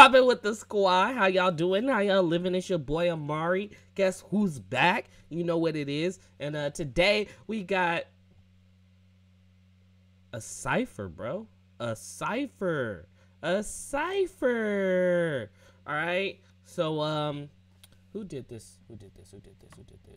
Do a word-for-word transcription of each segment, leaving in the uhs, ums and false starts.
popping with the squad? How y'all doing? How y'all living? It's your boy Amari. Guess who's back? You know what it is. And uh, today we got a cipher, bro. A cipher. A cipher. All right. So um, who did this? Who did this? Who did this? Who did this?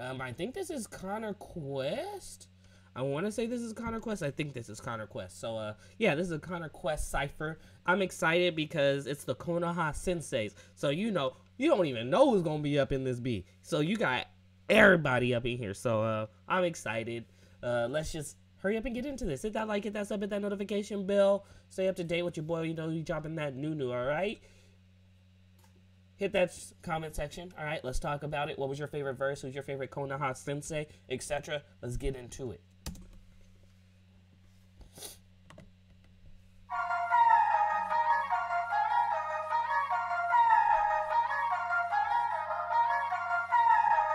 Um, I think this is Connor Quest. I want to say this is Connor Quest. I think this is Connor Quest. So, uh, yeah, this is a Connor Quest cipher. I'm excited because it's the Konoha Senseis. So, you know, you don't even know who's going to be up in this B. So, you got everybody up in here. So, uh, I'm excited. Uh, let's just hurry up and get into this. Hit that like, hit that sub, hit that notification bell. Stay up to date with your boy. You know, you dropping that new-new, all right? Hit that comment section. All right, let's talk about it. What was your favorite verse? Who's your favorite Konoha Sensei, et cetera? Let's get into it.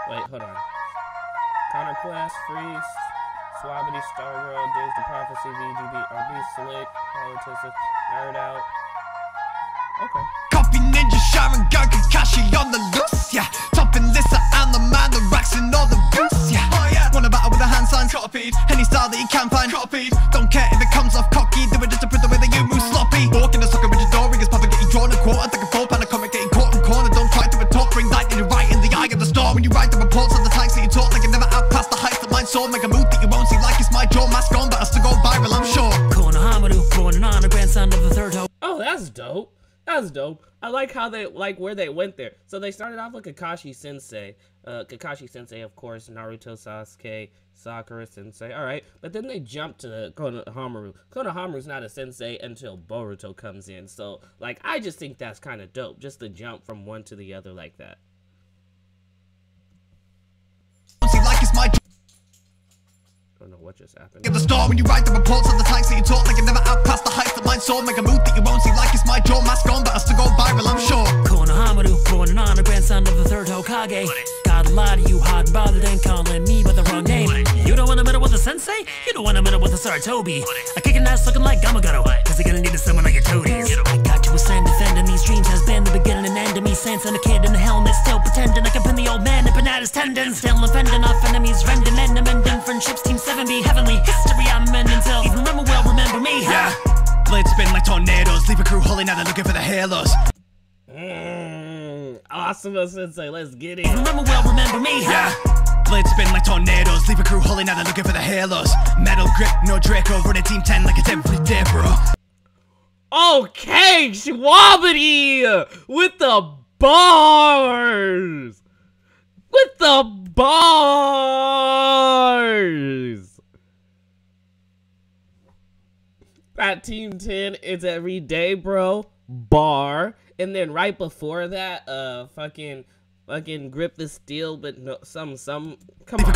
Wait, hold on. Connor Quest, Freeze, Schwabity, Stargirl, Diz, The Prophecy, V G B, R B, Select, Politics, Nerd Out. Okay. Copy Ninja, Sharon, Gun, Kakashi on the loose, yeah. Topping Lissa and the man, the racks and all the goose, yeah. Oh, yeah. Wanna battle with a hand sign, copied. Any style that you can find, copied. Don't care if it comes off cocky, do it just to print the way that you move sloppy. Walk in the sucker with your door, ring is probably getting drawn a quarter, take a four pound, a comic getting caught in corner. Don't try to retort, bring light in your right in the eye of the storm. When you write the reports on the tanks that you talk, like you never outpassed the heights that mine saw. Make a move that you won't see, like it's my jaw, mask on, but I still go viral, I'm sure. Konohamaru, growing on a grandson of the third ho. Oh, that's dope. That's dope. I like how they, like where they went there. So they started off with Kakashi Sensei. Uh, Kakashi Sensei, of course, Naruto, Sasuke, Sakura Sensei. All right. But then they jumped to Konohamaru. Konohamaru's not a sensei until Boruto comes in. So, like, I just think that's kind of dope. Just the jump from one to the other like that. I don't know what just happened. Get the star when you write the reports on the tanks that you talk, like you never outpassed the heights that mine saw. Make a move that you won't see, like it's my jaw, mask on, but I still go viral, I'm sure. Konohamaru, growing on a grandson of the third Hokage. God lied to you, hot bothered and calling me by the wrong name. You don't want to meddle with the sensei? You don't want to meddle with the Sarutobi. I kick an ass looking like Gamagaro, cause they're gonna need someone like your toadies. I got to ascend, defending these dreams has been the beginning and end of me since I'm a kid in a helmet, still pretending I can pin the old man up and out his tendons. Still offending off enemies, rending and amending friendships, team seven. Be heavenly history I'm mending till even remember well remember me, huh? Yeah. Blades spin like tornadoes, leave a crew holy now they're looking for the halos. Mm, awesome sensei, let's get it. Even remember well remember me, huh? Yeah. Blades spin like tornadoes, leave a crew holy now they're looking for the halos. Metal grip, no Draco, running team ten like it's every day, bro. Okay, Schwabity with the bars. With the bars! That Team ten is every day, bro. Bar. And then right before that, uh, fucking, fucking grip the steel, but no, some, some, come on.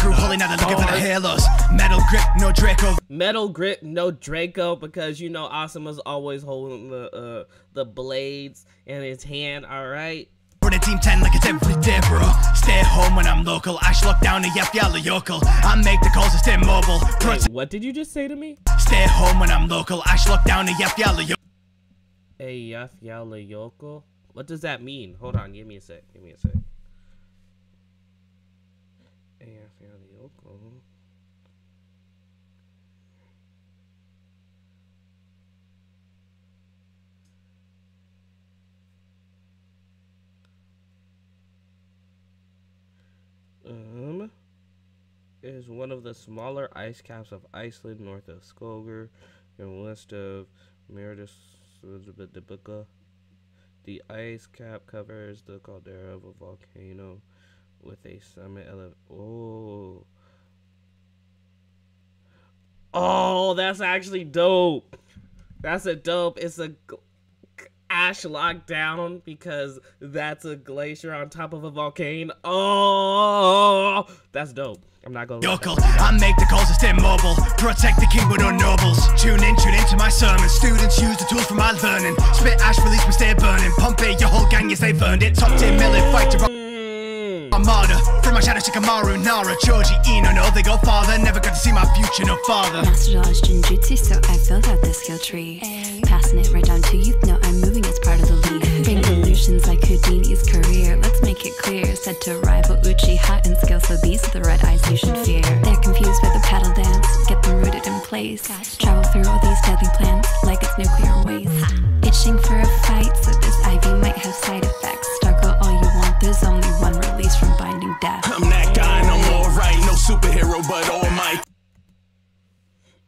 Metal grip, no Draco. Metal grip, no Draco, because, you know, Asuma's always holding the, uh, the blades in his hand, alright? Running team ten like it's every day, bro. Stay home when I'm local. I lock down the Eyjafjallajökull. I make the calls to stay mobile. Wait, what did you just say to me? Stay home when I'm local. I lock down the Eyjafjallajökull. Eyjafjallajökull? What does that mean? Hold on, give me a sec. Give me a sec. Eyjafjallajökull. Um, is one of the smaller ice caps of Iceland, north of Skoger, and west of Myrdiska. The ice cap covers the caldera of a volcano with a summit elevated. Oh, oh, that's actually dope. That's a dope. It's a ash locked down because that's a glacier on top of a volcano. Oh, that's dope. I'm not gonna Yokel, I make the calls to stay mobile. Protect the king with our nobles. Tune in, tune into my sermon. Students use the tools from my learning. Spit ash, release, we stay burning. Pump it, your whole gang, yes, they've earned it. Top ten million, fight to mm. Armada. From my shadow, Shikamaru, Nara, Choji, Ino, no, they go farther. Never got to see my future, no father. Master Jinjutsu, so I built out the skill tree. Hey. Pass tossing it right down to you. No, I'm moving, it's part of the league. Bring illusions like Houdini's career. Let's make it clear, said to rival Uchiha in skill, so these are the red eyes you should fear. They're confused by the paddle dance, get them rooted in place. Travel through all these deadly plants like it's nuclear waste. Itching for a fight, so this ivy might have side effects. Struggle all you want, there's only one release from binding death. I'm that guy, no more right, no superhero, but All Might.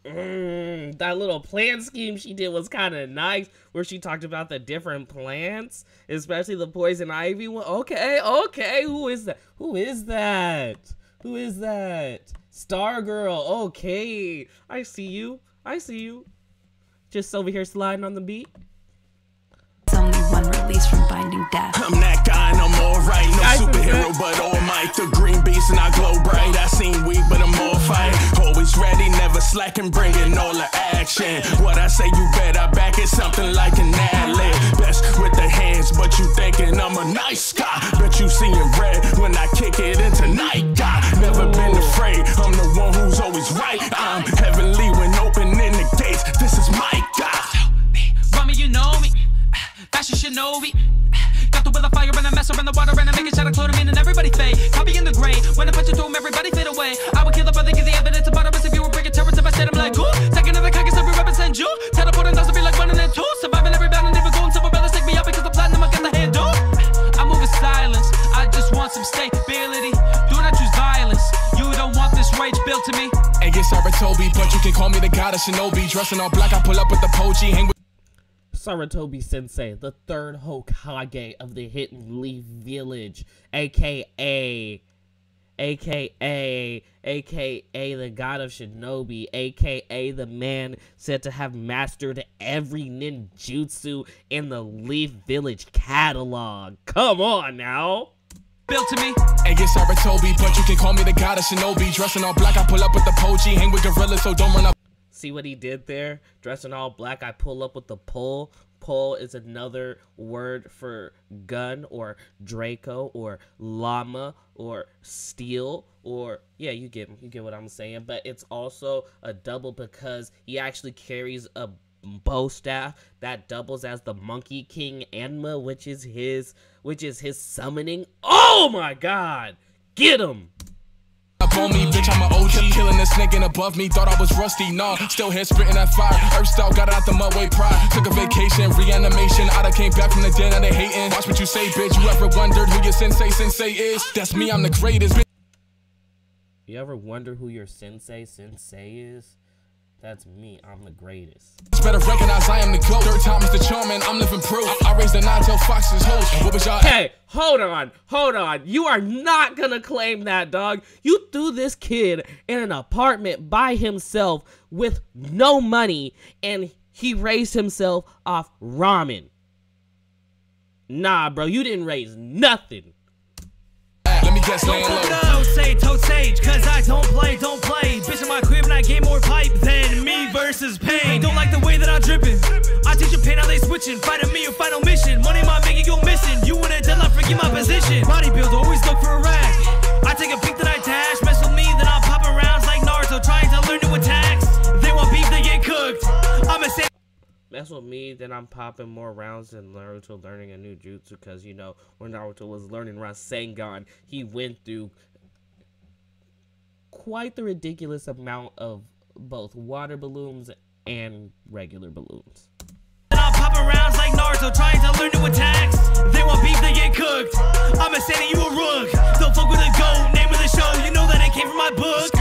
Mm, that little plant scheme she did was kind of nice, where she talked about the different plants, especially the poison ivy one. Okay, okay, who is that? Who is that? Who is that? Stargirl, okay. I see you, I see you. Just over here sliding on the beat. It's only one release from binding death. I'm that guy, and I'm all right. No I superhero, but All Might. The green beast and I glow bright. I seem weak, but I'm all fight. Always ready, never slacking, bringing all the action. What I say, you bet I back it. Something like an ad-lib. Best with the hands, but you thinking I'm a nice guy. Bet you seeing red when I kick it into night guy. Never been afraid, I'm the one who's always right. I'm heavenly when opening the gates. This is my guy. Mommy, you know me. Fashion shinobi. Got the will of fire and a mess around the water and I make a shot of chlorine and everybody fade. Copy in the gray. When I punch it to him, everybody fade away. I would kill a brother, give the evidence about us if you were breaking terrorists. If I said I'm like, ooh, take another cock and we represent you. Teleporting us to be like one and then two. Surviving every battle, never going to my brothers take me out because the platinum I got the handle. I'm over silence. I just want some stability. Do not choose violence. You don't want this rage built to me. And yes, Sarutobi, but you can call me the god of shinobi. Dressing all black, I pull up with the poji, hang with Sarutobi Sensei, the third Hokage of the Hidden Leaf Village, aka, aka, aka the god of shinobi, aka the man said to have mastered every ninjutsu in the Leaf Village catalog. Come on now! Built to me. And yes, Sarutobi, but you can call me the god of shinobi. Dressing all black, I pull up with the poji, hang with gorillas, so don't run up. See what he did there? Dressed in all black, I pull up with the pole. Pole is another word for gun or Draco or llama or steel or, yeah, you get you get what I'm saying. But it's also a double because he actually carries a bow staff that doubles as the Monkey King Anma, which is his, which is his summoning. Oh my God! Get him! On me, bitch, I'm a O G, killing this nigga above me, thought I was rusty, nah, still here spitting that fire, earth stout, got out the mud, way pride, took a vacation, reanimation, I done came back from the den, I done hating, watch what you say, bitch, you ever wondered who your sensei, sensei is, that's me, I'm the greatest, bitch. You ever wonder who your sensei, sensei is? That's me, I'm the greatest. Better recognize I am the GOAT. Third time is the charm and I'm living proof. I, I raised the nine-tailed fox's host. What was y'all? Hey, hold on, hold on. You are not gonna claim that, dog. You threw this kid in an apartment by himself with no money and he raised himself off ramen. Nah, bro, you didn't raise nothing. Don't say, tote sage, cause I don't play, don't play. Bitch in my crib and I get more pipe than me versus pain. Don't like the way that I'm dripping. I teach a pain, how they switching. Fighting me, your final mission. Money, my nigga, go missing. You wanna tell I forget my position. Bodybuilder, always look for a rack. I take a peek that I dash, mess with me, then I'll pop around like Naruto, trying to learn to attack. They want beef, they get cooked. I'm a say. Mess with me, then I'm popping more rounds than Naruto learning a new jutsu, because, you know, when Naruto was learning Rasengan, he went through quite the ridiculous amount of both water balloons and regular balloons. Then I'll pop rounds like Naruto, trying to learn new attacks. They want beef, they get cooked. I'm a Santa, you a rook. Don't fuck with a goat. Name of the show, you know that it came from my book.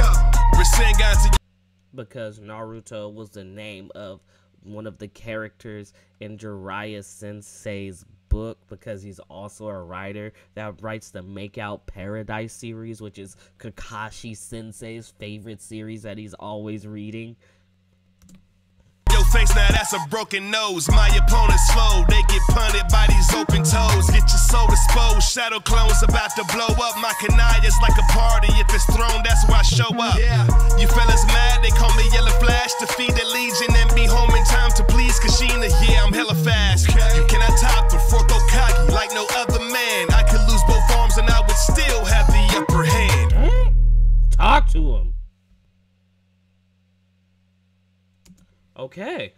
Because Naruto was the name of one of the characters in Jiraiya Sensei's book, because he's also a writer that writes the Make Out Paradise series, which is Kakashi Sensei's favorite series that he's always reading. Yo face, now that's a broken nose. My opponent's slow, they get punted by these open toes. Get your soul exposed. Shadow clones about to blow up. My canai is like a party. If it's thrown, that's why I show up. Yeah. You fellas mad, they call me Yellow Flash to feed the legion and be home in time to please Kashina. Yeah, I'm hella fast. Okay. You cannot top the fork Okagi like no other man. I could lose both arms and I would still have the upper hand. Mm-hmm. Talk to him. Okay,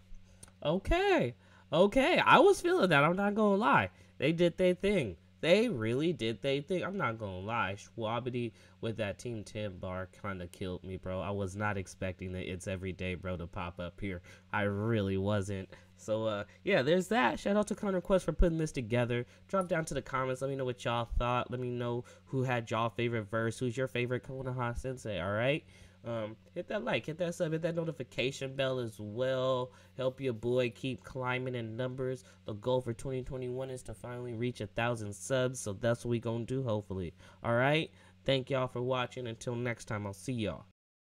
okay, Okay, I was feeling that. I'm not gonna lie. They did their thing. They really did their thing. I'm not gonna lie. Schwabity with that Team ten bar kind of killed me, bro. I was not expecting that It's Every Day, bro, to pop up here. I really wasn't. So, uh, yeah, there's that. Shout out to Connor Quest for putting this together. Drop down to the comments. Let me know what y'all thought. Let me know who had y'all favorite verse. Who's your favorite Konoha Sensei, all right? Um, hit that like, hit that sub, hit that notification bell as well. Help your boy keep climbing in numbers. The goal for twenty twenty-one is to finally reach a thousand subs, so that's what we gonna do, hopefully. All right, thank y'all for watching. Until next time, I'll see y'all.